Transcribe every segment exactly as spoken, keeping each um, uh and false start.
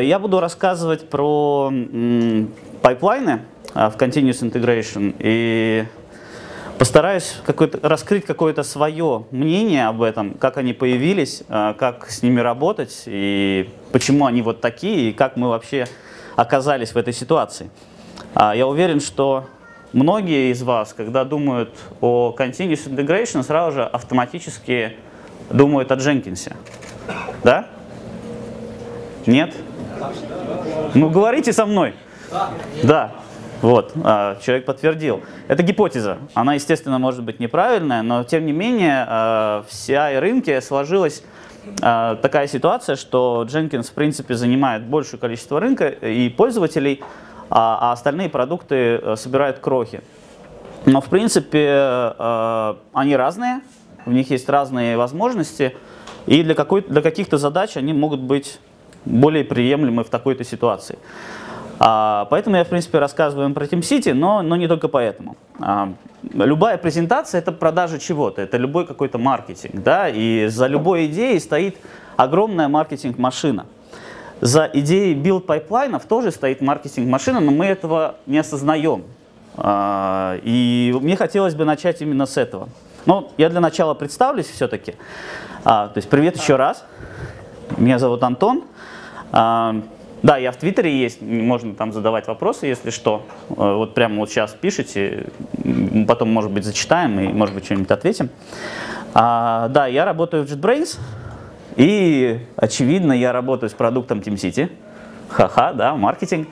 Я буду рассказывать про пайплайны в Continuous Integration и постараюсь какой-то, раскрыть какое-то свое мнение об этом, как они появились, как с ними работать, и почему они вот такие, и как мы вообще оказались в этой ситуации. Я уверен, что многие из вас, когда думают о Continuous Integration, сразу же автоматически думают о Jenkins. Да? Нет? Ну, говорите со мной. Да. Вот, человек подтвердил. Это гипотеза. Она, естественно, может быть неправильная, но, тем не менее, в си ай-рынке сложилась такая ситуация, что Jenkins, в принципе, занимает большее количество рынка и пользователей, а остальные продукты собирают крохи. Но, в принципе, они разные, у них есть разные возможности, и для, для каких-то задач они могут быть более приемлемы в такой-то ситуации. Поэтому я, в принципе, рассказываю про TeamCity, но, но не только поэтому. Любая презентация – это продажа чего-то, это любой какой-то маркетинг, да, и за любой идеей стоит огромная маркетинг-машина. За идеей билд-пайплайнов тоже стоит маркетинг-машина, но мы этого не осознаем. И мне хотелось бы начать именно с этого. Но я для начала представлюсь все-таки. То есть привет еще раз. Меня зовут Антон. Да, я в Твиттере есть, можно там задавать вопросы, если что. Вот прямо вот сейчас пишите, потом, может быть, зачитаем и, может быть, что-нибудь ответим. А, да, я работаю в JetBrains, и, очевидно, я работаю с продуктом TeamCity. Ха-ха, да, маркетинг.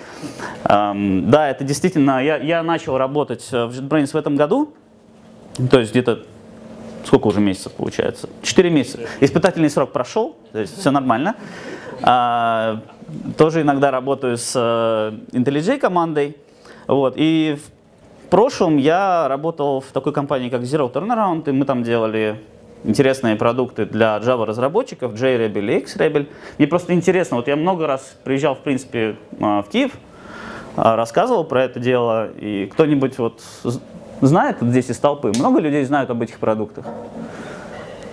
А, да, это действительно, я, я начал работать в JetBrains в этом году, то есть где-то, сколько уже месяцев получается? четыре месяца. Испытательный срок прошел, то есть все нормально. А, тоже иногда работаю с IntelliJ командой. Вот. И в прошлом я работал в такой компании, как Zero Turnaround, и мы там делали интересные продукты для Java-разработчиков, JRebel и XRebel. Мне просто интересно, вот я много раз приезжал, в принципе, в Киев, рассказывал про это дело, и кто-нибудь вот знает вот здесь из толпы? Много людей знают об этих продуктах?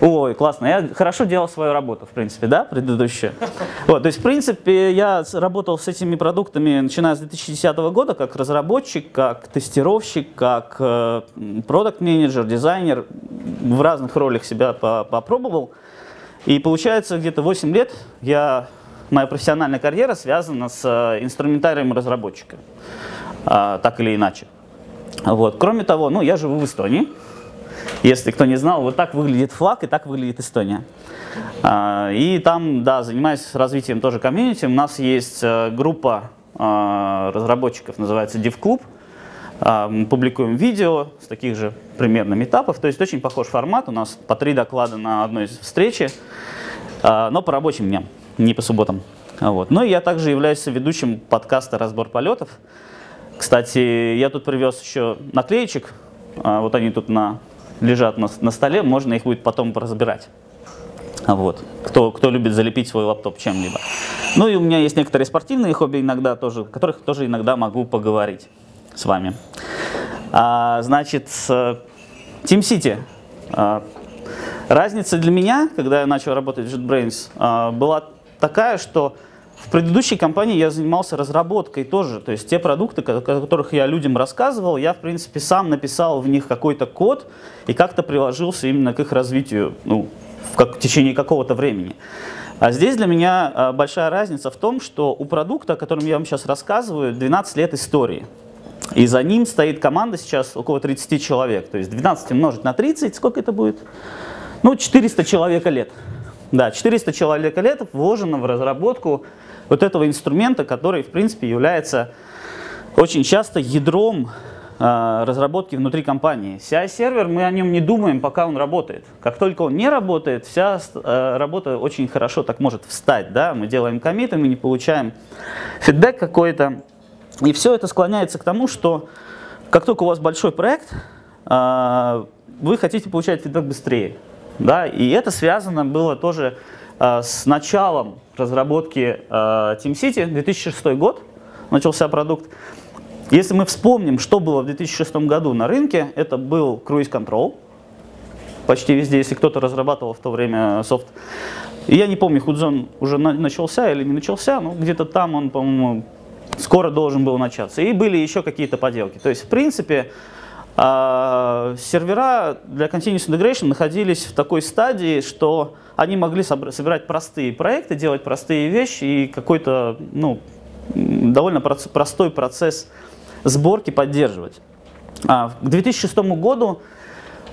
Ой, классно, я хорошо делал свою работу, в принципе, да, предыдущую. Вот, то есть, в принципе, я работал с этими продуктами, начиная с две тысячи десятого года, как разработчик, как тестировщик, как продакт-менеджер, дизайнер. В разных ролях себя попробовал. И получается, где-то восемь лет я, моя профессиональная карьера связана с инструментарием разработчика, так или иначе. Вот. Кроме того, ну, я живу в Эстонии. Если кто не знал, вот так выглядит флаг, и так выглядит Эстония. И там, да, занимаюсь развитием тоже комьюнити. У нас есть группа разработчиков, называется Div Club. Мы публикуем видео с таких же примерно митапов. То есть очень похож формат. У нас по три доклада на одной из встреч, но по рабочим дням, не по субботам. Вот. Ну и я также являюсь ведущим подкаста «Разбор полетов». Кстати, я тут привез еще наклеечек. Вот они тут на... лежат на, на столе, можно их будет потом разбирать. Вот. Кто, кто любит залепить свой лаптоп чем-либо. Ну и у меня есть некоторые спортивные хобби иногда тоже, о которых тоже иногда могу поговорить с вами. А, значит, TeamCity. А, разница для меня, когда я начал работать в JetBrains, а, была такая, что в предыдущей компании я занимался разработкой тоже. То есть те продукты, о которых я людям рассказывал, я, в принципе, сам написал в них какой-то код и как-то приложился именно к их развитию, ну, в, как, в течение какого-то времени. А здесь для меня большая разница в том, что у продукта, о котором я вам сейчас рассказываю, двенадцать лет истории. И за ним стоит команда сейчас около тридцати человек. То есть двенадцать умножить на тридцать, сколько это будет? Ну, четыреста человека лет. Да, четыреста человека лет вложено в разработку вот этого инструмента, который, в принципе, является очень часто ядром э, разработки внутри компании. си ай-сервер, мы о нем не думаем, пока он работает. Как только он не работает, вся э, работа очень хорошо так может встать. Да? Мы делаем коммиты, мы не получаем фидбэк какой-то. И все это склоняется к тому, что как только у вас большой проект, э, вы хотите получать фидбэк быстрее. Да? И это связано было тоже э, с началом разработки э, TeamCity, две тысячи шестой год, начался продукт. Если мы вспомним, что было в две тысячи шестом году на рынке, это был круиз-контрол, почти везде, если кто-то разрабатывал в то время софт. Я не помню, Худзон уже начался или не начался, но где-то там он, по-моему, скоро должен был начаться. И были еще какие-то поделки. То есть, в принципе, сервера для Continuous Integration находились в такой стадии, что они могли собирать простые проекты, делать простые вещи и какой-то, ну, довольно простой процесс сборки поддерживать. К две тысячи шестому году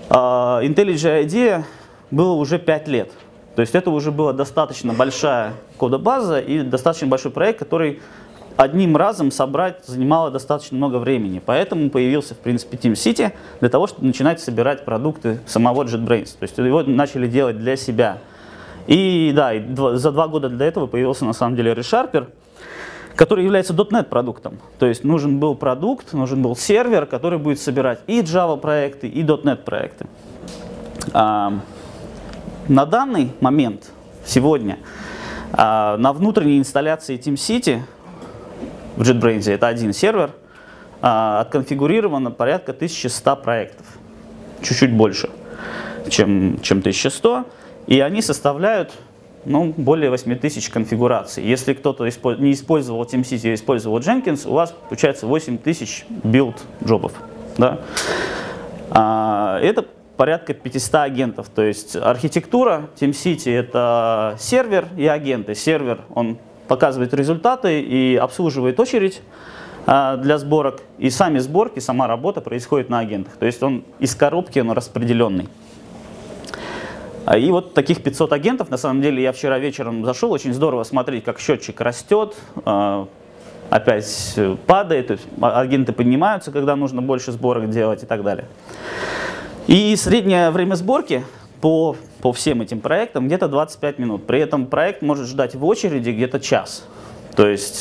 IntelliJ IDEA было уже пять лет. То есть это уже была достаточно большая кодобаза и достаточно большой проект, который одним разом собрать занимало достаточно много времени. Поэтому появился, в принципе, TeamCity для того, чтобы начинать собирать продукты самого JetBrains. То есть его начали делать для себя. И да, и за два года до этого появился на самом деле ReSharper, который является .дот нет продуктом. То есть нужен был продукт, нужен был сервер, который будет собирать и Java проекты, и .дот нет проекты. А на данный момент, сегодня, а на внутренней инсталляции TeamCity в JetBrains, это один сервер, а отконфигурировано порядка тысячи ста проектов. Чуть-чуть больше, чем, чем тысяча сто. И они составляют, ну, более восьми тысяч конфигураций. Если кто-то использ... не использовал TeamCity, а использовал Jenkins, у вас получается восемь тысяч билд-джобов. Да? А, это порядка пятисот агентов. То есть архитектура TeamCity — это сервер и агенты. Сервер, он показывает результаты и обслуживает очередь а, для сборок. И сами сборки, сама работа происходит на агентах. То есть он из коробки, он распределенный. И вот таких пятисот агентов, на самом деле, я вчера вечером зашел, очень здорово смотреть, как счетчик растет, опять падает, то есть агенты поднимаются, когда нужно больше сборок делать и так далее. И среднее время сборки по, по всем этим проектам где-то двадцать пять минут. При этом проект может ждать в очереди где-то час. То есть,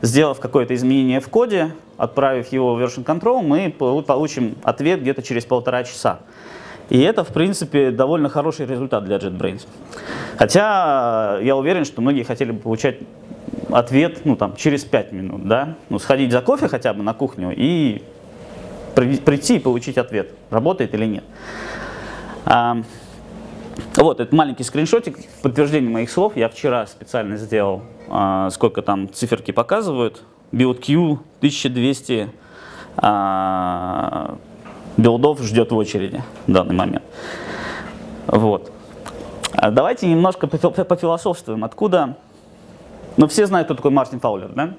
сделав какое-то изменение в коде, отправив его в version control, мы получим ответ где-то через полтора часа. И это, в принципе, довольно хороший результат для JetBrains. Хотя я уверен, что многие хотели бы получать ответ, ну, там, через пять минут, да? Ну, сходить за кофе хотя бы на кухню и прийти и получить ответ, работает или нет. А, вот, это маленький скриншотик, подтверждение моих слов. Я вчера специально сделал, а, сколько там циферки показывают. Build Queue, тысяча двести... А, билдов ждет в очереди в данный момент. Вот. Давайте немножко пофилософствуем. Откуда? Ну, все знают, кто такой Мартин Фаулер, да?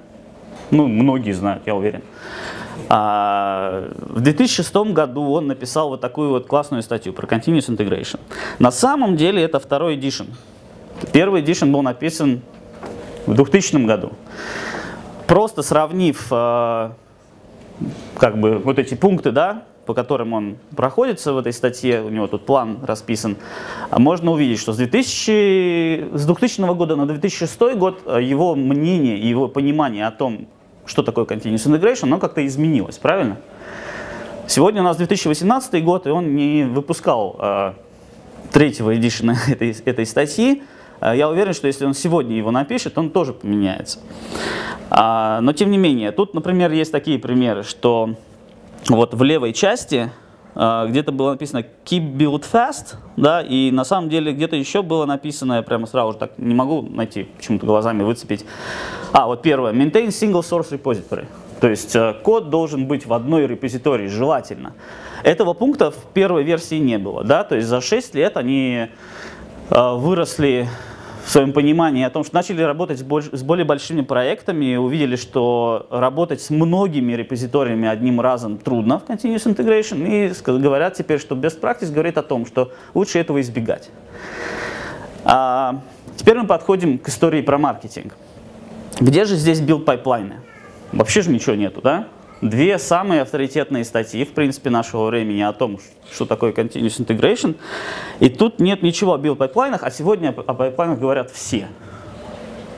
Ну, многие знают, я уверен. А в две тысячи шестом году он написал вот такую вот классную статью про Continuous Integration. На самом деле это второй эдишн. Первый эдишн был написан в двухтысячном году. Просто сравнив как бы вот эти пункты, да, по которым он проходится в этой статье, у него тут план расписан, можно увидеть, что с двухтысячного года на две тысячи шестой год его мнение, его понимание о том, что такое Continuous Integration, оно как-то изменилось, правильно? Сегодня у нас две тысячи восемнадцатый год, и он не выпускал э, третьего эдишена этой, этой статьи. Я уверен, что если он сегодня его напишет, он тоже поменяется. А, но тем не менее, тут, например, есть такие примеры, что вот в левой части э, где-то было написано keep build fast, да, и на самом деле где-то еще было написано, я прямо сразу же так не могу найти, почему-то глазами выцепить. А, вот первое, maintain single source repository, то есть э, код должен быть в одной репозитории, желательно. Этого пункта в первой версии не было, да, то есть за шесть лет они э, выросли в своем понимании о том, что начали работать с, больш... с более большими проектами, увидели, что работать с многими репозиториями одним разом трудно в Continuous Integration, и говорят теперь, что best practice говорит о том, что лучше этого избегать. А теперь мы подходим к истории про маркетинг. Где же здесь билд-пайплайны? Вообще же ничего нету, да? Две самые авторитетные статьи, в принципе, нашего времени о том, что такое Continuous Integration. И тут нет ничего о билд-пайплайнах, а сегодня о пайплайнах говорят все.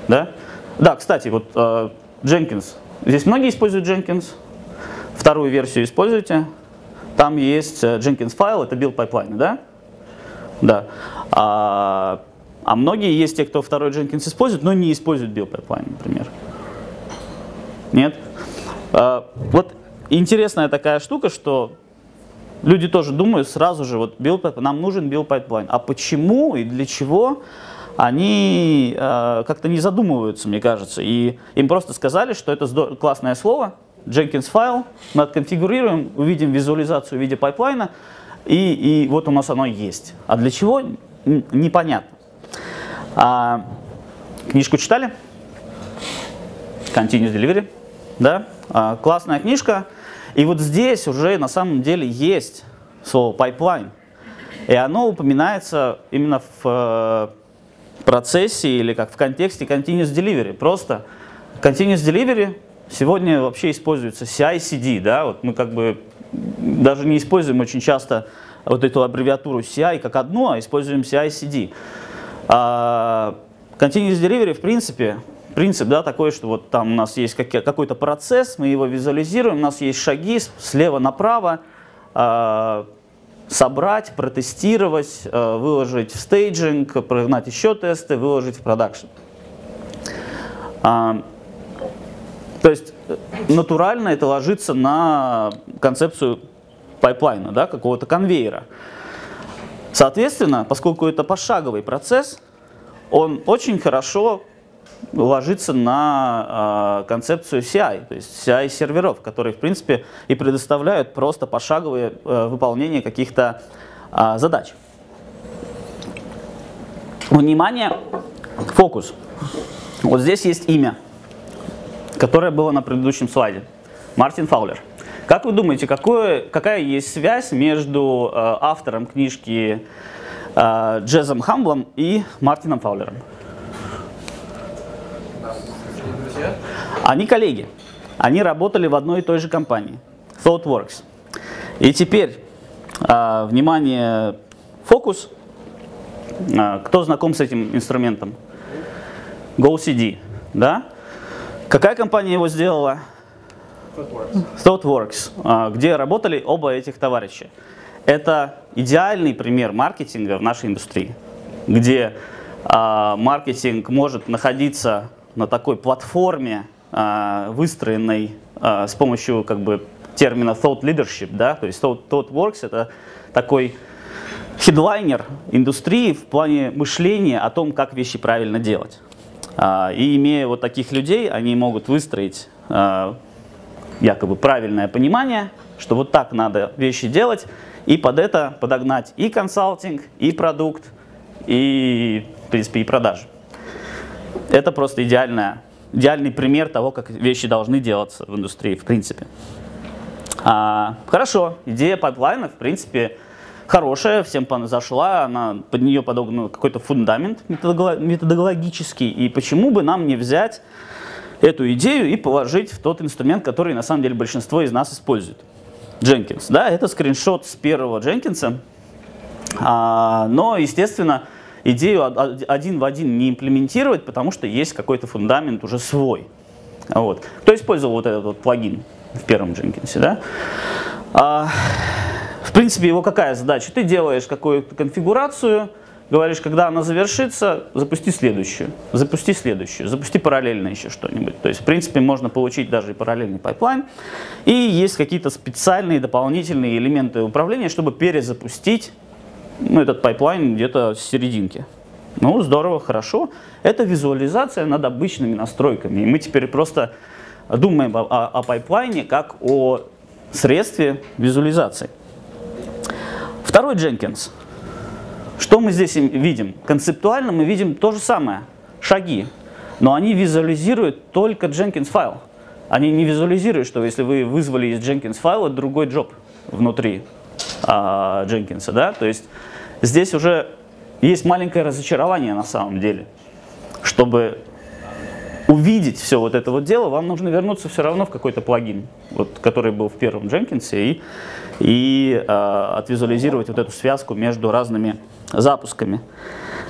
Да, да, кстати, вот э, Jenkins. Здесь многие используют Jenkins. Вторую версию используйте. Там есть Jenkins файл, это билд-пайплайны, да? Да. А, а многие есть те, кто второй Jenkins использует, но не используют билд-пайплайн, например. Нет? Вот интересная такая штука, что Люди тоже думают сразу же, вот build, нам нужен build pipeline. А почему и для чего, они э, как-то не задумываются, мне кажется. И им просто сказали, что это классное слово, Jenkins файл, мы отконфигурируем, увидим визуализацию в виде пайплайна, и, и вот у нас оно есть. А для чего, непонятно. А, книжку читали? Continuous Delivery, да? А, классная книжка. И вот здесь уже на самом деле есть слово pipeline, и оно упоминается именно в э, процессе или как в контексте Continuous Delivery. Просто Continuous Delivery сегодня вообще используется си ай си ди, да, вот мы как бы даже не используем очень часто вот эту аббревиатуру си ай как одну, а используем си ай си ди. А, Continuous Delivery в принципе... Принцип, да, такой, что вот там у нас есть какой-то процесс, мы его визуализируем, у нас есть шаги слева направо, э, собрать, протестировать, э, выложить в стейджинг, прогнать еще тесты, выложить в продакшн. Э, то есть натурально это ложится на концепцию пайплайна, да, какого-то конвейера. Соответственно, поскольку это пошаговый процесс, он очень хорошо ложится на э, концепцию си ай, то есть си ай-серверов, которые, в принципе, и предоставляют просто пошаговое э, выполнение каких-то э, задач. Внимание, фокус. Вот здесь есть имя, которое было на предыдущем слайде. Мартин Фаулер. Как вы думаете, какое, какая есть связь между э, автором книжки э, Джезом Хамблом и Мартином Фаулером? Они коллеги, они работали в одной и той же компании, ThoughtWorks. И теперь, э, внимание, фокус. Э, кто знаком с этим инструментом? GoCD, да? Какая компания его сделала? ThoughtWorks, ThoughtWorks э, где работали оба этих товарища. Это идеальный пример маркетинга в нашей индустрии, где э, маркетинг может находиться на такой платформе, выстроенной с помощью как бы термина thought leadership, да, то есть ThoughtWorks это такой хедлайнер индустрии в плане мышления о том, как вещи правильно делать. И имея вот таких людей, они могут выстроить якобы правильное понимание, что вот так надо вещи делать, и под это подогнать и консалтинг, и продукт, и, в принципе, и продажи. Это просто идеальная идеальный пример того, как вещи должны делаться в индустрии, в принципе. А, хорошо, идея пайплайна, в принципе, хорошая, всем зашла, она, под нее подогнан какой-то фундамент методологический, и почему бы нам не взять эту идею и положить в тот инструмент, который, на самом деле, большинство из нас использует. Jenkins, да, это скриншот с первого Jenkins, а, но, естественно, идею один в один не имплементировать, потому что есть какой-то фундамент уже свой. Вот. Кто использовал вот этот вот плагин в первом Jenkins, да? А, в принципе, его какая задача? Ты делаешь какую-то конфигурацию, говоришь, когда она завершится, запусти следующую, запусти следующую, запусти параллельно еще что-нибудь. То есть, в принципе, можно получить даже и параллельный пайплайн. И есть какие-то специальные дополнительные элементы управления, чтобы перезапустить, ну, этот пайплайн где-то с серединки. Ну, здорово, хорошо. Это визуализация над обычными настройками. И мы теперь просто думаем о, о, о пайплайне как о средстве визуализации. Второй Jenkins. Что мы здесь видим? Концептуально мы видим то же самое. Шаги. Но они визуализируют только Jenkins файл. Они не визуализируют, что если вы вызвали из Jenkins файла другой джоб внутри Jenkins, да, то есть здесь уже есть маленькое разочарование на самом деле. Чтобы увидеть все вот это вот дело, вам нужно вернуться все равно в какой-то плагин, вот, который был в первом Jenkins, и, и а, отвизуализировать вот эту связку между разными запусками.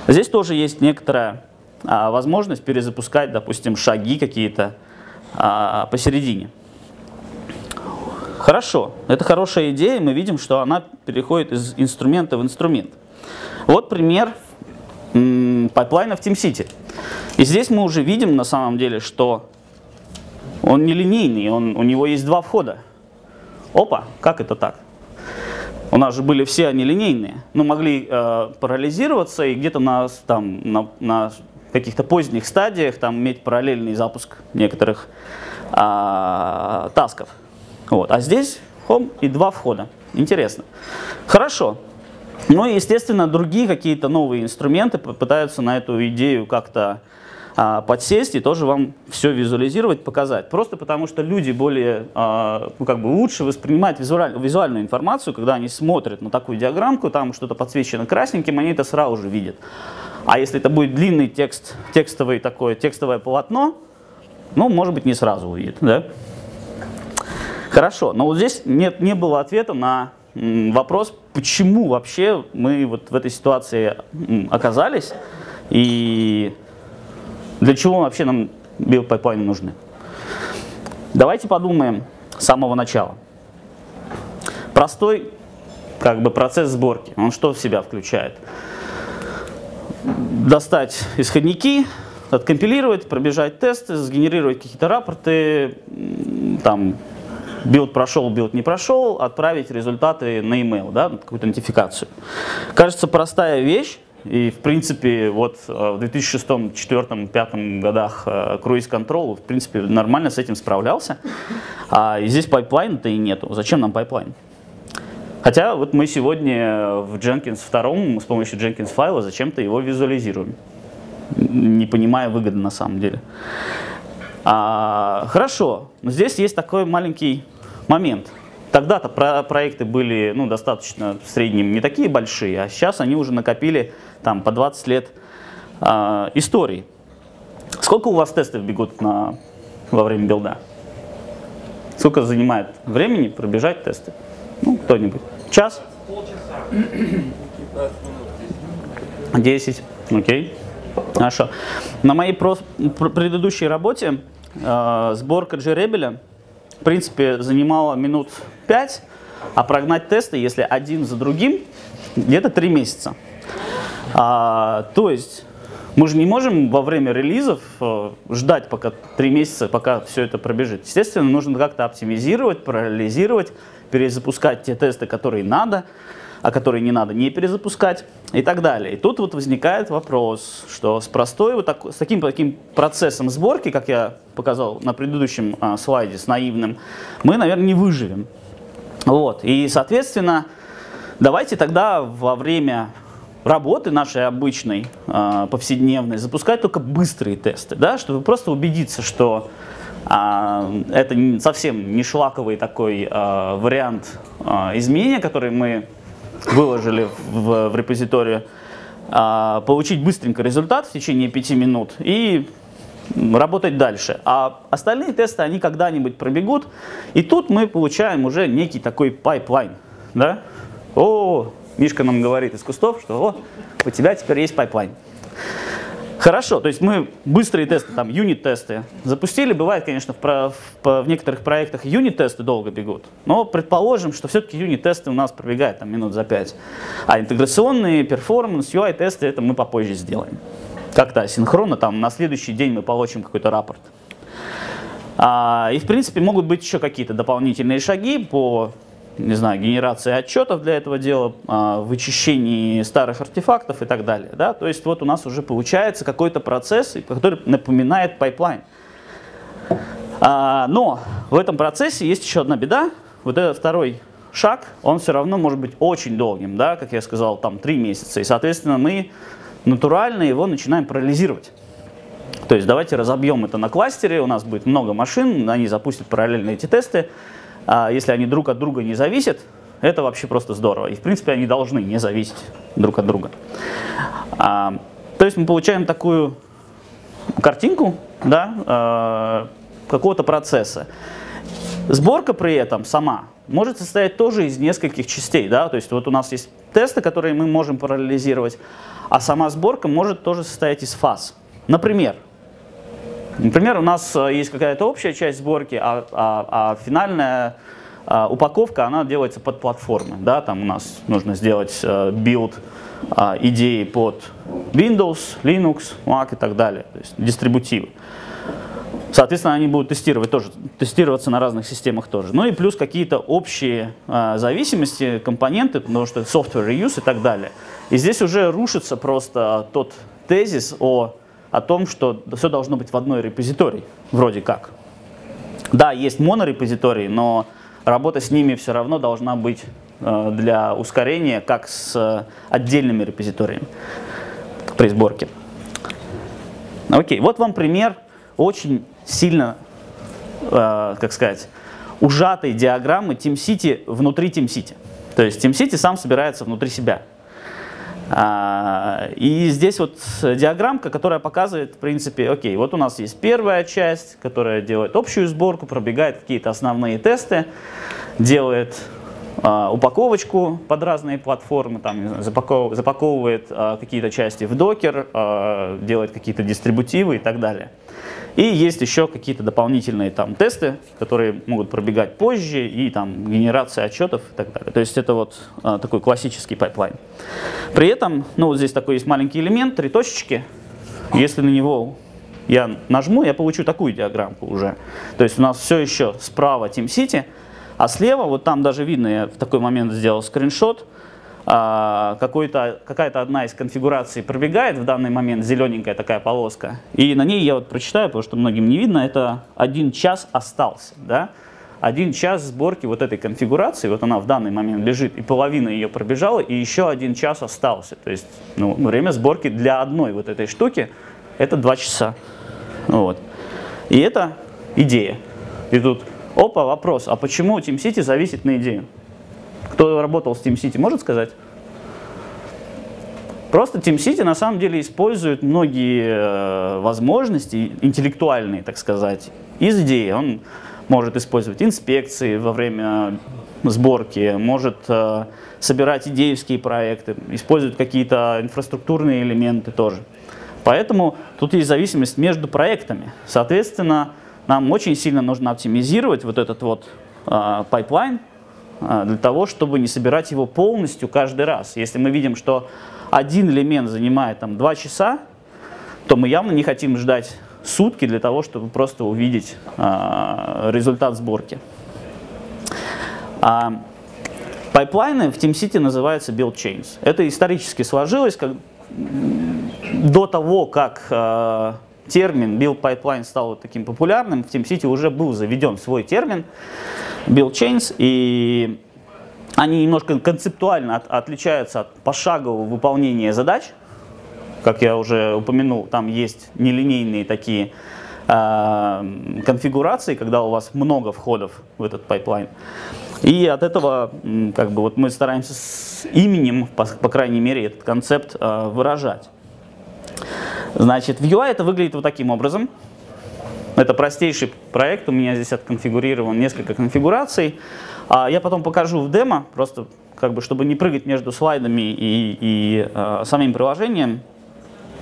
Здесь тоже есть некоторая а, возможность перезапускать, допустим, шаги какие-то а, посередине. Хорошо, это хорошая идея, мы видим, что она переходит из инструмента в инструмент. Вот пример пайплайна в TeamCity. И здесь мы уже видим, на самом деле, что он нелинейный, он, у него есть два входа. Опа, как это так? У нас же были все они линейные, но могли э, парализироваться и где-то на, на, на каких-то поздних стадиях там, иметь параллельный запуск некоторых э, тасков. Вот. А здесь home и два входа. Интересно. Хорошо. Ну и, естественно, другие какие-то новые инструменты пытаются на эту идею как-то а, подсесть и тоже вам все визуализировать, показать. Просто потому что люди более, а, ну, как бы лучше воспринимают визуаль, визуальную информацию, когда они смотрят на такую диаграммку, там что-то подсвечено красненьким, они это сразу же видят. А если это будет длинный текст, текстовый такое, текстовое полотно, ну, может быть, не сразу увидят, да? Хорошо, но вот здесь нет, не было ответа на вопрос, почему вообще мы вот в этой ситуации оказались и для чего вообще нам build pipeline нужны. Давайте подумаем с самого начала. Простой как бы процесс сборки, он что в себя включает? Достать исходники, откомпилировать, пробежать тесты, сгенерировать какие-то рапорты, там... Билд прошел, билд не прошел, отправить результаты на e-mail, да, на какую-то нотификацию. Кажется, простая вещь, и в принципе вот в две тысячи шестом, две тысячи четвёртом, две тысячи пятом годах Cruise Control в принципе нормально с этим справлялся, а и здесь пайплайна-то и нету. Зачем нам пайплайн? Хотя вот мы сегодня в Jenkins два с помощью Jenkins файла зачем-то его визуализируем, не понимая выгоды на самом деле. А, хорошо, но здесь есть такой маленький момент. Тогда-то про проекты были, ну, достаточно в среднем не такие большие, а сейчас они уже накопили там по двадцать лет а, истории. Сколько у вас тестов бегут на, во время билда? Сколько занимает времени пробежать тесты? Ну, кто-нибудь? Час? Полчаса. десять. Окей. Хорошо. На моей про про предыдущей работе э, сборка JRebel, в принципе, занимала минут пять, а прогнать тесты, если один за другим, где-то три месяца. А, то есть мы же не можем во время релизов э, ждать пока три месяца, пока все это пробежит. Естественно, нужно как-то оптимизировать, парализировать, перезапускать те тесты, которые надо, а которые не надо не перезапускать и так далее. И тут вот возникает вопрос, что с простой вот так, с таким, таким процессом сборки, как я показал на предыдущем а, слайде, с наивным, мы, наверное, не выживем. Вот. И, соответственно, давайте тогда во время работы нашей обычной, а, повседневной, запускать только быстрые тесты, да, чтобы просто убедиться, что а, это совсем не шлаковый такой а, вариант а, изменения, который мы выложили в, в репозиторию, а, получить быстренько результат в течение пяти минут и работать дальше. А остальные тесты, они когда-нибудь пробегут, и тут мы получаем уже некий такой пайплайн. Да? О, Мишка нам говорит из кустов, что о, у тебя теперь есть пайплайн. Хорошо, то есть мы быстрые тесты, там юнит-тесты запустили. Бывает, конечно, в, про, в, в некоторых проектах юнит-тесты долго бегут, но предположим, что все-таки юнит-тесты у нас пробегают там, минут за пять. А интеграционные, перформанс, ю ай-тесты, это мы попозже сделаем. Как-то асинхронно, там на следующий день мы получим какой-то рапорт. А, и, в принципе, могут быть еще какие-то дополнительные шаги по, не знаю, генерации отчетов для этого дела, вычищении старых артефактов и так далее. Да? То есть вот у нас уже получается какой-то процесс, который напоминает пайплайн. Но в этом процессе есть еще одна беда. Вот этот второй шаг, он все равно может быть очень долгим, да? Как я сказал, там три месяца. И, соответственно, мы натурально его начинаем парализировать. То есть давайте разобьем это на кластере, у нас будет много машин, они запустят параллельно эти тесты. Если они друг от друга не зависят, это вообще просто здорово. И, в принципе, они должны не зависеть друг от друга. А, то есть мы получаем такую картинку, да, а, какого-то процесса. Сборка при этом сама может состоять тоже из нескольких частей. Да? То есть вот у нас есть тесты, которые мы можем параллелизировать, а сама сборка может тоже состоять из фаз. Например, Например, у нас есть какая-то общая часть сборки, а, а, а финальная а, упаковка, она делается под платформы. Да? Там у нас нужно сделать билд а, а, идеи под Windows, Linux, Mac и так далее, то есть дистрибутивы. Соответственно, они будут тестировать тоже, тестироваться на разных системах тоже. Ну и плюс какие-то общие э, зависимости, компоненты, потому что software reuse и так далее. И здесь уже рушится просто тот тезис о, о том, что все должно быть в одной репозитории, вроде как. Да, есть монорепозитории, но работа с ними все равно должна быть э, для ускорения, как с э, отдельными репозиториями при сборке. Окей, вот вам пример очень сильно, э, как сказать, ужатой диаграммы TeamCity внутри TeamCity. То есть TeamCity сам собирается внутри себя. А, и здесь вот диаграммка, которая показывает, в принципе, окей, вот у нас есть первая часть, которая делает общую сборку, пробегает какие-то основные тесты, делает а, упаковочку под разные платформы, там, запаков, запаковывает а, какие-то части в докер, а, делает какие-то дистрибутивы и так далее. И есть еще какие-то дополнительные там тесты, которые могут пробегать позже, и там генерация отчетов и так далее. То есть это вот а, такой классический пайплайн. При этом, ну вот здесь такой есть маленький элемент, три точечки. Если на него я нажму, я получу такую диаграммку уже. То есть у нас все еще справа TeamCity, а слева, вот там даже видно, я в такой момент сделал скриншот, какая-то одна из конфигураций пробегает в данный момент, зелененькая такая полоска, и на ней я вот прочитаю, потому что многим не видно, это один час остался, да? Один час сборки вот этой конфигурации, вот она в данный момент лежит, и половина ее пробежала, и еще один час остался, то есть ну, время сборки для одной вот этой штуки это два часа, вот. И это идея, и тут опа, вопрос, а почему TeamCity зависит на идею? Кто работал с TeamCity, может сказать? Просто TeamCity на самом деле использует многие возможности, интеллектуальные, так сказать, из идеи. Он может использовать инспекции во время сборки, может собирать идеевские проекты, использовать какие-то инфраструктурные элементы тоже. Поэтому тут есть зависимость между проектами. Соответственно, нам очень сильно нужно оптимизировать вот этот вот пайплайн, для того, чтобы не собирать его полностью каждый раз. Если мы видим, что один элемент занимает там два часа, то мы явно не хотим ждать сутки для того, чтобы просто увидеть э, результат сборки. А, пайплайны в TeamCity называются build chains. Это исторически сложилось как, до того, как э, термин build pipeline стал вот таким популярным, в TeamCity уже был заведен свой термин build chains, и они немножко концептуально от, отличаются от пошагового выполнения задач. Как я уже упомянул, там есть нелинейные такие э, конфигурации, когда у вас много входов в этот пайплайн. И от этого как бы, вот мы стараемся с именем, по, по крайней мере, этот концепт э, выражать. Значит, в ю ай это выглядит вот таким образом. Это простейший проект, у меня здесь отконфигурировано несколько конфигураций. Я потом покажу в демо, просто как бы, чтобы не прыгать между слайдами и, и э, самим приложением.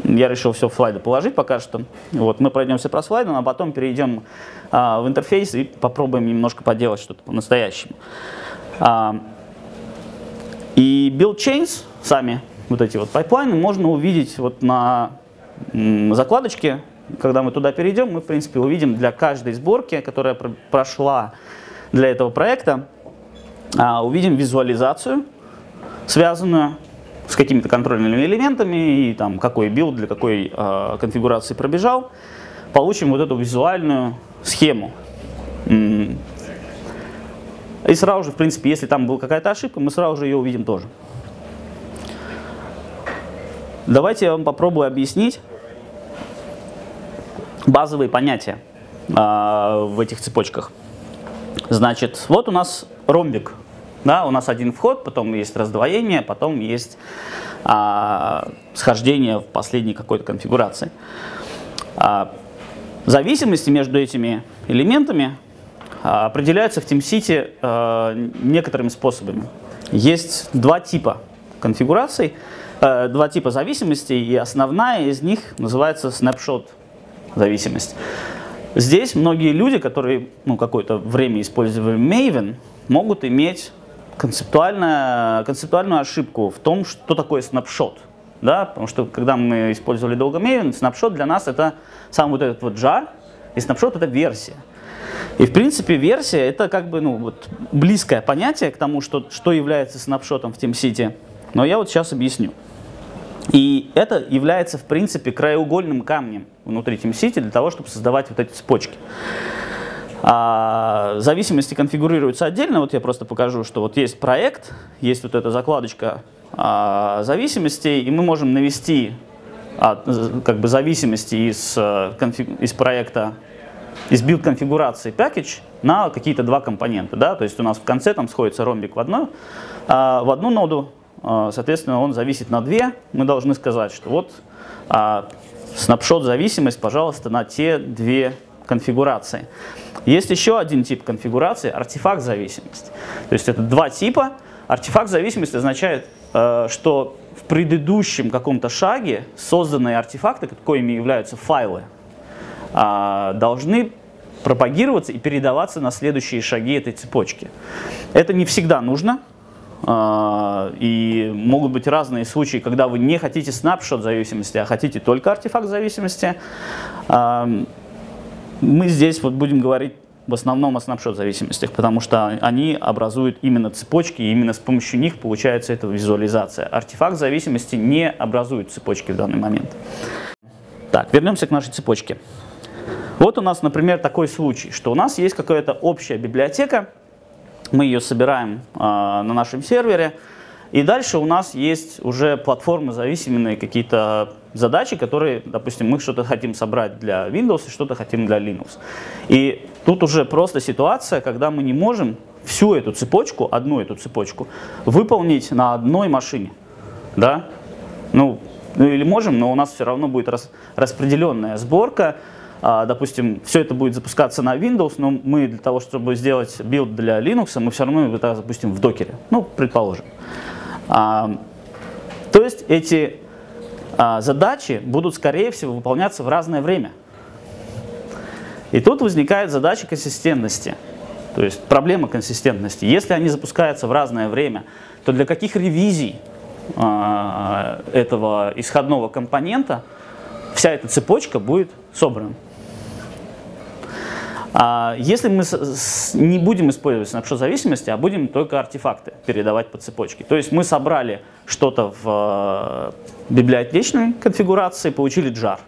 Я решил все в слайды положить пока что. Вот, мы пройдемся про слайды, а потом перейдем э, в интерфейс и попробуем немножко поделать что-то по-настоящему. А, и build chains, сами вот эти вот пайплайны, можно увидеть вот на закладочке. Когда мы туда перейдем, мы, в принципе, увидим для каждой сборки, которая прошла для этого проекта, увидим визуализацию, связанную с какими-то контрольными элементами, и там какой билд для какой э, конфигурации пробежал. Получим вот эту визуальную схему. И сразу же, в принципе, если там была какая-то ошибка, мы сразу же ее увидим тоже. Давайте я вам попробую объяснить базовые понятия э, в этих цепочках. Значит, вот у нас ромбик, да, у нас один вход, потом есть раздвоение, потом есть э, схождение в последней какой-то конфигурации. Э, зависимости между этими элементами э, определяются в TeamCity э, некоторыми способами. Есть два типа конфигураций, э, два типа зависимостей, и основная из них называется snapshot зависимость. Здесь многие люди, которые ну, какое-то время использовали Maven, могут иметь концептуальную, концептуальную ошибку в том, что такое снапшот. Да? Потому что когда мы использовали долго Maven, снапшот для нас это сам вот этот вот жар, И снапшот — это версия. И, в принципе, версия — это как бы, ну, вот, близкое понятие к тому, что, что является снапшотом в TeamCity. Но я вот сейчас объясню. И это является, в принципе, краеугольным камнем внутри TeamCity для того, чтобы создавать вот эти цепочки. А зависимости конфигурируются отдельно. Вот я просто покажу, что вот есть проект, есть вот эта закладочка а, зависимостей, и мы можем навести а, как бы зависимости из, из проекта, из build-конфигурации package на какие-то два компонента. Да? То есть у нас в конце там сходится ромбик в одну, а, в одну ноду, а, соответственно, он зависит на две. Мы должны сказать, что вот а, снапшот-зависимость, пожалуйста, на те две конфигурации. Есть еще один тип конфигурации — артефакт зависимость. То есть это два типа. Артефакт зависимость означает, что в предыдущем каком-то шаге созданные артефакты, коими являются файлы, должны пропагироваться и передаваться на следующие шаги этой цепочки. Это не всегда нужно. И могут быть разные случаи, когда вы не хотите снапшот зависимости, а хотите только артефакт зависимости. Мы здесь вот будем говорить в основном о снапшот-зависимостях, потому что они образуют именно цепочки, и именно с помощью них получается эта визуализация. Артефакт зависимости не образует цепочки в данный момент. Так, вернемся к нашей цепочке. Вот у нас, например, такой случай, что у нас есть какая-то общая библиотека, мы ее собираем э, на нашем сервере, и дальше у нас есть уже платформозависимые какие-то задачи, которые, допустим, мы что-то хотим собрать для Windows и что-то хотим для Linux. И тут уже просто ситуация, когда мы не можем всю эту цепочку, одну эту цепочку, выполнить на одной машине. Да? Ну, ну или можем, но у нас все равно будет рас, распределенная сборка. А, допустим, все это будет запускаться на Windows, но мы для того, чтобы сделать билд для Linux, мы все равно это запустим в докере. Ну, предположим. А, то есть эти задачи будут, скорее всего, выполняться в разное время. И тут возникает задача консистентности, то есть проблема консистентности. Если они запускаются в разное время, то для каких ревизий э, этого исходного компонента вся эта цепочка будет собрана? А если мы не будем использовать снапшот-зависимости, а будем только артефакты передавать по цепочке. То есть мы собрали что-то в библиотечной конфигурации, получили джар.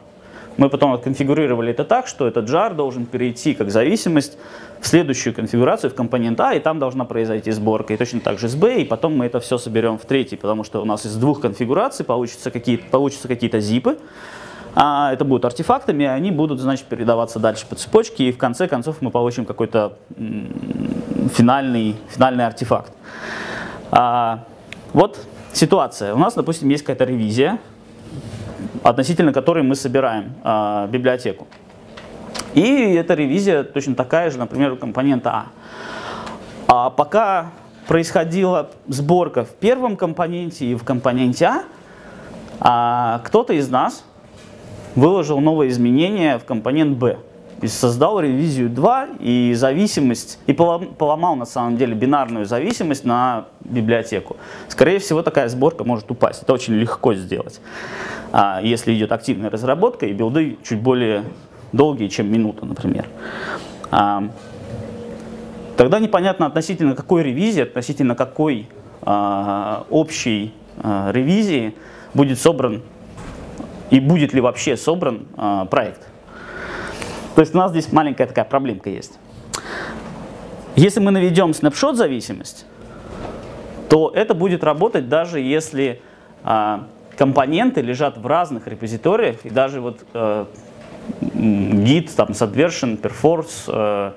Мы потом отконфигурировали это так, что этот джар должен перейти как зависимость в следующую конфигурацию, в компонент А, и там должна произойти сборка. И точно так же с Б, и потом мы это все соберем в третий, потому что у нас из двух конфигураций получатся какие-то, получатся какие-то зипы. А это будут артефактами, и они будут, значит, передаваться дальше по цепочке, и в конце концов мы получим какой-то финальный, финальный артефакт. А, вот ситуация. У нас, допустим, есть какая-то ревизия, относительно которой мы собираем а, библиотеку. И эта ревизия точно такая же, например, у компонента А. А пока происходила сборка в первом компоненте и в компоненте А, а кто-то из нас выложил новое изменение в компонент B и создал ревизию два и зависимость, и поломал на самом деле бинарную зависимость на библиотеку. Скорее всего, такая сборка может упасть. Это очень легко сделать, если идет активная разработка и билды чуть более долгие, чем минута, например. Тогда непонятно, относительно какой ревизии, относительно какой общей ревизии будет собран и будет ли вообще собран э, проект. То есть у нас здесь маленькая такая проблемка есть. Если мы наведем снапшот-зависимость, то это будет работать, даже если э, компоненты лежат в разных репозиториях, и даже вот э, git, там, subversion, perforce, э,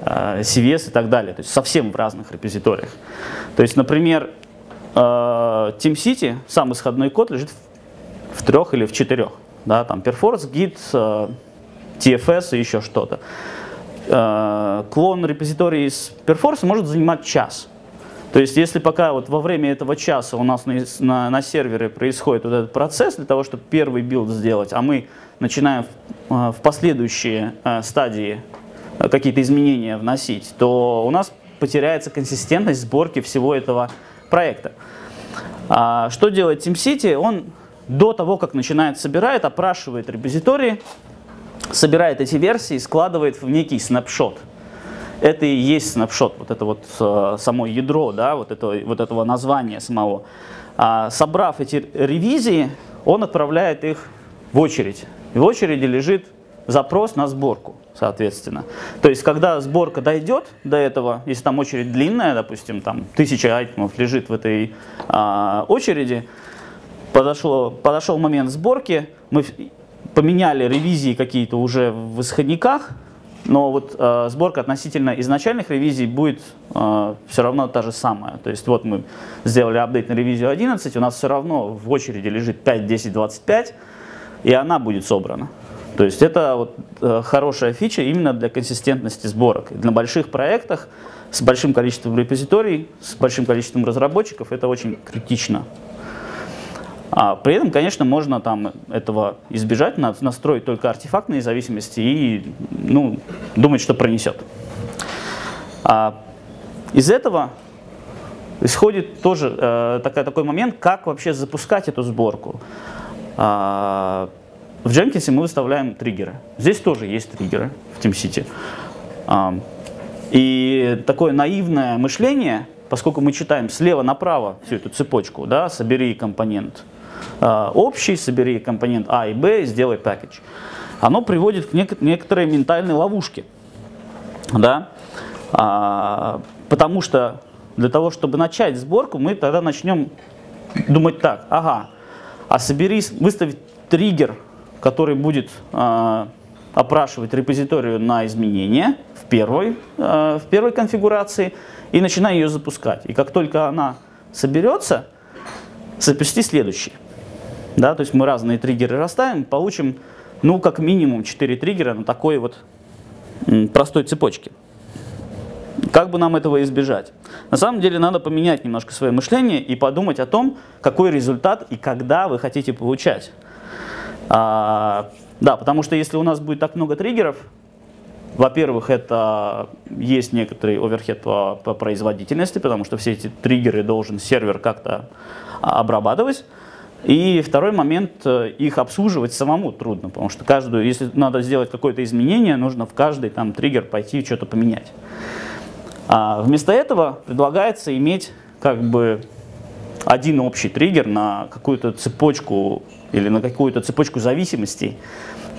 э, си ви эс и так далее, то есть совсем в разных репозиториях. То есть, например, э, TeamCity, сам исходной код лежит в в трех или в четырех, да, там Perforce, Git, ти эф эс и еще что-то. Клон репозитории из Perforce может занимать час. То есть если пока вот во время этого часа у нас на, на, на сервере происходит вот этот процесс для того, чтобы первый билд сделать, а мы начинаем в, в последующие стадии какие-то изменения вносить, то у нас потеряется консистентность сборки всего этого проекта. Что делает TeamCity? Он до того, как начинает собирать, опрашивает репозитории, собирает эти версии и складывает в некий снапшот. Это и есть снапшот, вот это вот само ядро, да, вот, это, вот этого названия самого. А, собрав эти ревизии, он отправляет их в очередь. И в очереди лежит запрос на сборку, соответственно. То есть, когда сборка дойдет до этого, если там очередь длинная, допустим, там тысяча айтемов лежит в этой а, очереди, подошло, подошел момент сборки, мы поменяли ревизии какие-то уже в исходниках, но вот э, сборка относительно изначальных ревизий будет э, все равно та же самая. То есть вот мы сделали апдейт на ревизию одиннадцать, у нас все равно в очереди лежит пять, десять, двадцать пять, и она будет собрана. То есть это вот, э, хорошая фича именно для консистентности сборок. И на больших проектах с большим количеством репозиторий, с большим количеством разработчиков это очень критично. А при этом, конечно, можно там этого избежать, настроить только артефактные зависимости и ну, думать, что пронесет. А из этого исходит тоже э, такая, такой момент, как вообще запускать эту сборку. А, в Jenkins мы выставляем триггеры. Здесь тоже есть триггеры в TeamCity. А, и такое наивное мышление, поскольку мы читаем слева направо всю эту цепочку, да, собери компонент общий, собери компонент А и Б, сделай package. Оно приводит к нек некоторой ментальной ловушке. Да? А, потому что для того, чтобы начать сборку, мы тогда начнем думать так. Ага, а собери, выставить триггер, который будет а, опрашивать репозиторию на изменения в первой, а, в первой конфигурации и начинай ее запускать. И как только она соберется, запусти следующий. Да, то есть мы разные триггеры расставим, получим, ну, как минимум четыре триггера на такой вот простой цепочке. Как бы нам этого избежать? На самом деле надо поменять немножко свое мышление и подумать о том, какой результат и когда вы хотите получать. А, да, потому что если у нас будет так много триггеров, во-первых, это есть некоторый оверхед по, по производительности, потому что все эти триггеры должен сервер как-то обрабатывать. И второй момент, их обслуживать самому трудно, потому что каждую, если надо сделать какое-то изменение, нужно в каждый там триггер пойти и что-то поменять. А вместо этого предлагается иметь как бы один общий триггер на какую-то цепочку или на какую-то цепочку зависимостей,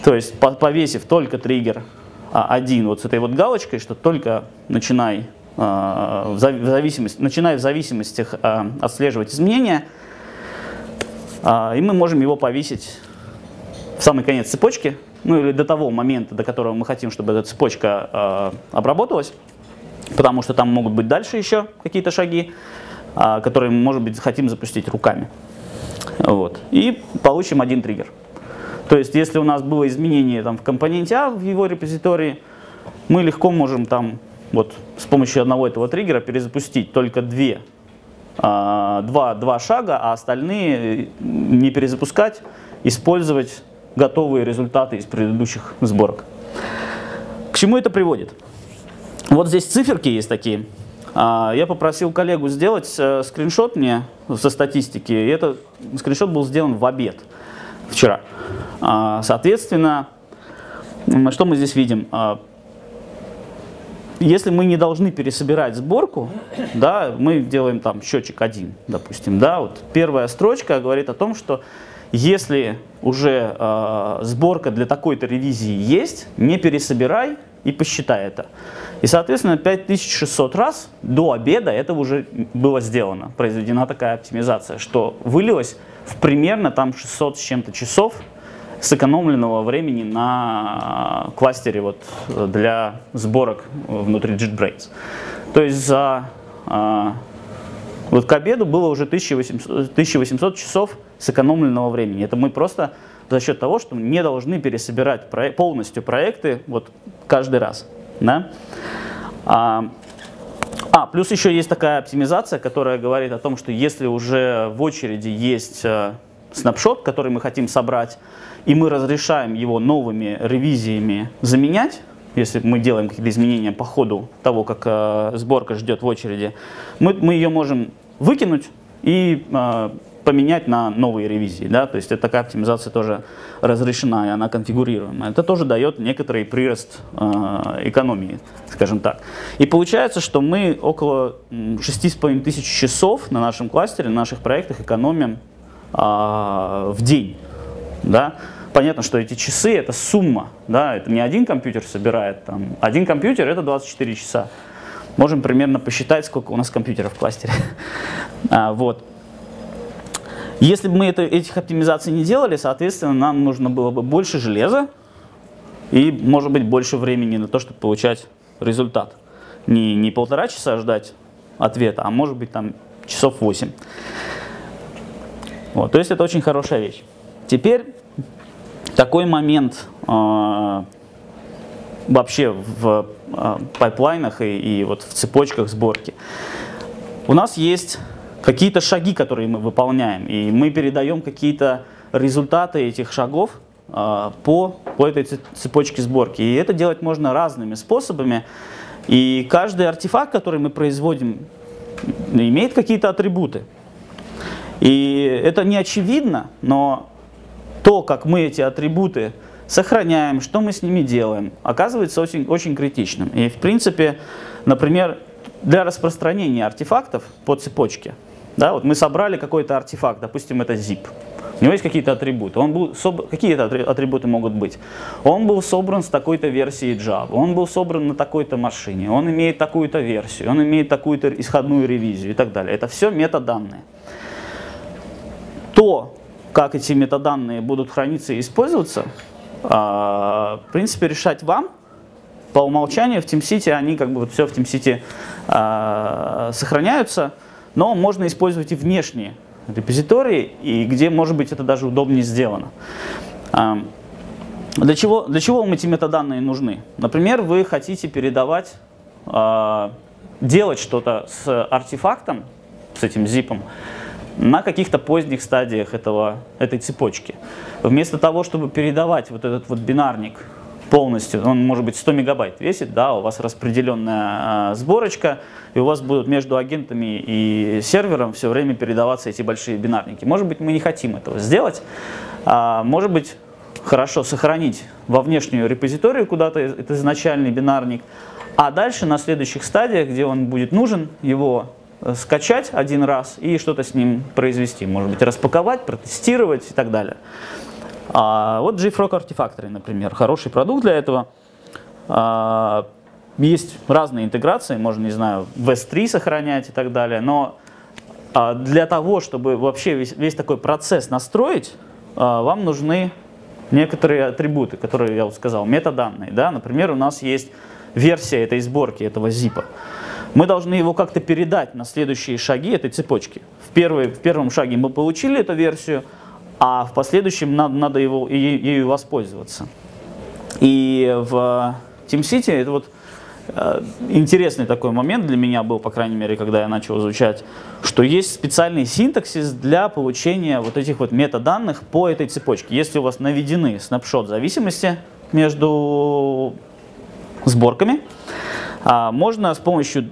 то есть повесив только триггер один вот с этой вот галочкой, что только начинай, э, в зависимости, начинай в зависимостях э, отслеживать изменения. И мы можем его повесить в самый конец цепочки, ну или до того момента, до которого мы хотим, чтобы эта цепочка э, обработалась, потому что там могут быть дальше еще какие-то шаги, э, которые мы, может быть, хотим запустить руками. Вот. И получим один триггер. То есть, если у нас было изменение там, в компоненте А в его репозитории, мы легко можем там, вот, с помощью одного этого триггера перезапустить только две. Два, два шага, а остальные не перезапускать, использовать готовые результаты из предыдущих сборок. К чему это приводит? Вот здесь циферки есть такие. Я попросил коллегу сделать скриншот мне со статистики, и этот скриншот был сделан в обед вчера. Соответственно, что мы здесь видим? Если мы не должны пересобирать сборку, да, мы делаем там счетчик один, допустим. Да, вот первая строчка говорит о том, что если уже э, сборка для такой-то ревизии есть, не пересобирай и посчитай это. И, соответственно, пять тысяч шестьсот раз до обеда это уже было сделано, произведена такая оптимизация, что вылилось в примерно там шестьсот с чем-то часов сэкономленного времени на кластере вот для сборок внутри JetBrains. То есть за, вот к обеду было уже тысяча восемьсот часов сэкономленного времени. Это мы просто за счет того, что не должны пересобирать полностью проекты вот каждый раз. Да? А, плюс еще есть такая оптимизация, которая говорит о том, что если уже в очереди есть снапшот, который мы хотим собрать, и мы разрешаем его новыми ревизиями заменять, если мы делаем какие-то изменения по ходу того, как э, сборка ждет в очереди, мы, мы ее можем выкинуть и э, поменять на новые ревизии, да, то есть это такая оптимизация тоже разрешена, и она конфигурируема. Это тоже дает некоторый прирост э, экономии, скажем так. И получается, что мы около шести с половиной тысяч часов на нашем кластере, на наших проектах экономим э, в день, да. Понятно, что эти часы – это сумма, да, это не один компьютер собирает, там, один компьютер – это двадцать четыре часа. Можем примерно посчитать, сколько у нас компьютеров в кластере. а, вот. Если бы мы это, этих оптимизаций не делали, соответственно, нам нужно было бы больше железа и, может быть, больше времени на то, чтобы получать результат. Не, не полтора часа ждать ответа, а может быть, там, часов восемь. Вот. То есть это очень хорошая вещь. Теперь… Такой момент э, вообще в э, пайплайнах и, и вот в цепочках сборки. У нас есть какие-то шаги, которые мы выполняем, и мы передаем какие-то результаты этих шагов э, по, по этой цепочке сборки. И это делать можно разными способами. И каждый артефакт, который мы производим, имеет какие-то атрибуты. И это не очевидно, но… То, как мы эти атрибуты сохраняем, что мы с ними делаем, оказывается очень, очень критичным. И, в принципе, например, для распространения артефактов по цепочке, да, вот мы собрали какой-то артефакт, допустим, это zip, у него есть какие-то атрибуты. Он был соб... Какие-то атрибуты могут быть? Он был собран с такой-то версии Java, он был собран на такой-то машине, он имеет такую-то версию, он имеет такую-то исходную ревизию и так далее. Это все метаданные. То, как эти метаданные будут храниться и использоваться, в принципе, решать вам. По умолчанию в TeamCity они как бы вот все в TeamCity сохраняются, но можно использовать и внешние репозитории, и где, может быть, это даже удобнее сделано. Для чего, для чего вам эти метаданные нужны? Например, вы хотите передавать, делать что-то с артефактом, с этим зипом, на каких-то поздних стадиях этого, этой цепочки. Вместо того, чтобы передавать вот этот вот бинарник полностью, он может быть сто мегабайт весит, да, у вас распределенная э, сборочка, и у вас будут между агентами и сервером все время передаваться эти большие бинарники. Может быть, мы не хотим этого сделать, а, может быть, хорошо сохранить во внешнюю репозиторию куда-то этот изначальный бинарник, а дальше на следующих стадиях, где он будет нужен, его скачать один раз и что-то с ним произвести. Может быть, распаковать, протестировать и так далее. А вот JFrog Artifactory, например, хороший продукт для этого. А, есть разные интеграции, можно, не знаю, в эс три сохранять и так далее. Но а, для того, чтобы вообще весь, весь такой процесс настроить, а, вам нужны некоторые атрибуты, которые я вот сказал, метаданные. Да? Например, у нас есть версия этой сборки, этого зипа. Мы должны его как-то передать на следующие шаги этой цепочки. В, первый, в первом шаге мы получили эту версию, а в последующем надо, надо его, е, ею воспользоваться. И в TeamCity это вот э, интересный такой момент для меня был, по крайней мере, когда я начал изучать, что есть специальный синтаксис для получения вот этих вот метаданных по этой цепочке. Если у вас наведены снапшот зависимости между сборками, э, можно с помощью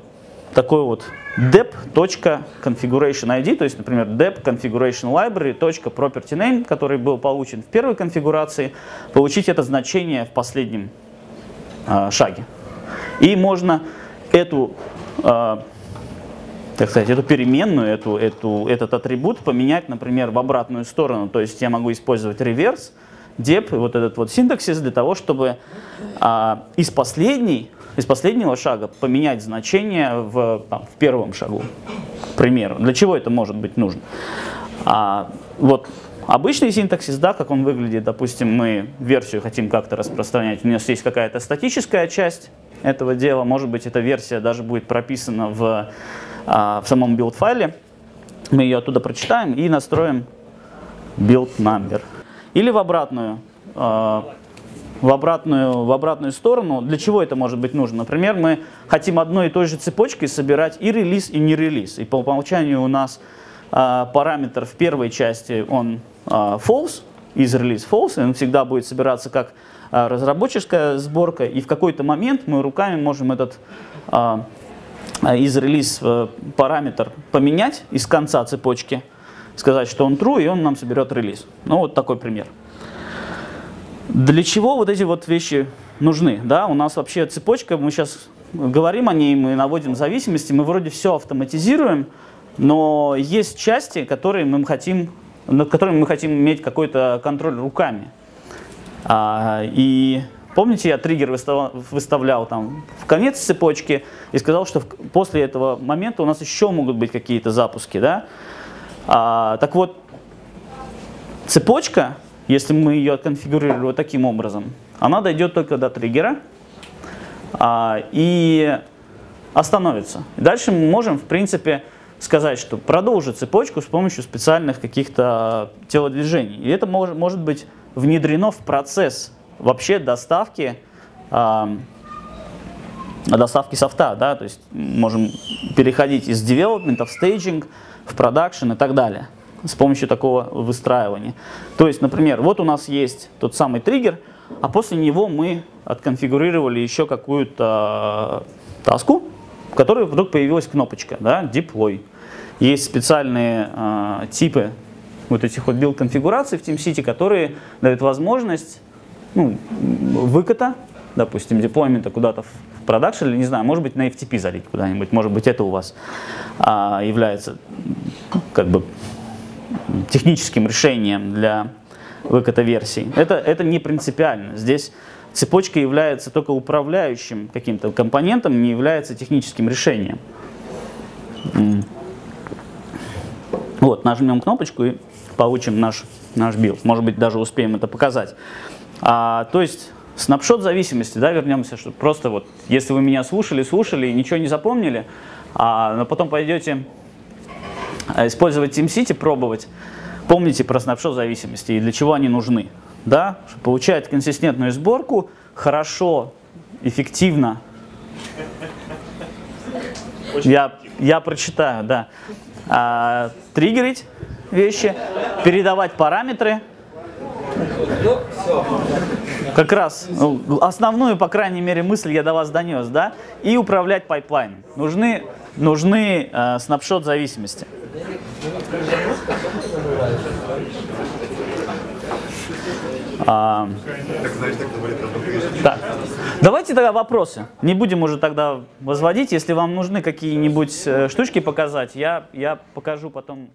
такой вот dep.configuration.id, то есть, например, dep.configuration.library.property.name, который был получен в первой конфигурации, получить это значение в последнем э, шаге. И можно эту, э, так сказать, эту переменную, эту, эту, этот атрибут поменять, например, в обратную сторону. То есть я могу использовать реверс, деп, вот этот вот синтаксис для того, чтобы э, из последней Из последнего шага поменять значение в, там, в первом шагу, к примеру. Для чего это может быть нужно? А, вот обычный синтаксис, да, как он выглядит, допустим, мы версию хотим как-то распространять. У нас есть какая-то статическая часть этого дела. Может быть, эта версия даже будет прописана в, а, в самом build-файле. Мы ее оттуда прочитаем и настроим build number. Или в обратную. А, В обратную, в обратную сторону. Для чего это может быть нужно? Например, мы хотим одной и той же цепочкой собирать и релиз, и не релиз. И по умолчанию у нас э, параметр в первой части, он э, false, из релиз false, и он всегда будет собираться как э, разработческая сборка, и в какой-то момент мы руками можем этот э, из релиз э, параметр поменять из конца цепочки сказать, что он true, и он нам соберет релиз. Ну, вот такой пример. Для чего вот эти вот вещи нужны? Да, у нас вообще цепочка, мы сейчас говорим о ней, мы наводим зависимости, мы вроде все автоматизируем, но есть части, которые мы хотим, над которыми мы хотим иметь какой-то контроль руками. А, и помните, я триггер выставлял, выставлял там в конец цепочки и сказал, что в, после этого момента у нас еще могут быть какие-то запуски, да? А, так вот, цепочка, если мы ее конфигурировали вот таким образом, она дойдет только до триггера а, и остановится. И дальше мы можем, в принципе, сказать, что продолжит цепочку с помощью специальных каких-то телодвижений. И это мож, может быть внедрено в процесс вообще доставки, а, доставки софта. Да? То есть можем переходить из девелопмента в стейджинг, в продакшн и так далее с помощью такого выстраивания. То есть, например, вот у нас есть тот самый триггер, а после него мы отконфигурировали еще какую-то таску, в которой вдруг появилась кнопочка, да, Deploy. Есть специальные э, типы вот этих вот билд-конфигураций в TeamCity, которые дают возможность ну, выката, допустим, деплоймента куда-то в продакшн, или, не знаю, может быть, на эф ти пи залить куда-нибудь, может быть, это у вас э, является как бы техническим решением для выката версий. Это, это не принципиально. Здесь цепочка является только управляющим каким-то компонентом, не является техническим решением. Вот, нажмем кнопочку и получим наш, наш билд. Может быть, даже успеем это показать. А, то есть снапшот зависимости, да, вернемся, что просто вот, если вы меня слушали, слушали и ничего не запомнили, а, но потом пойдете использовать TeamCity, пробовать, помните про снапшот зависимости и для чего они нужны. Да? Получает консистентную сборку, хорошо, эффективно. Я, я прочитаю, да. А, триггерить вещи, передавать параметры. Как раз основную, по крайней мере, мысль я до вас донес, да? И управлять пайплайном. Нужны, нужны э, снапшот зависимости. А, так. Давайте тогда вопросы. Не будем уже тогда возводить. Если вам нужны какие-нибудь штучки показать, я, я покажу потом.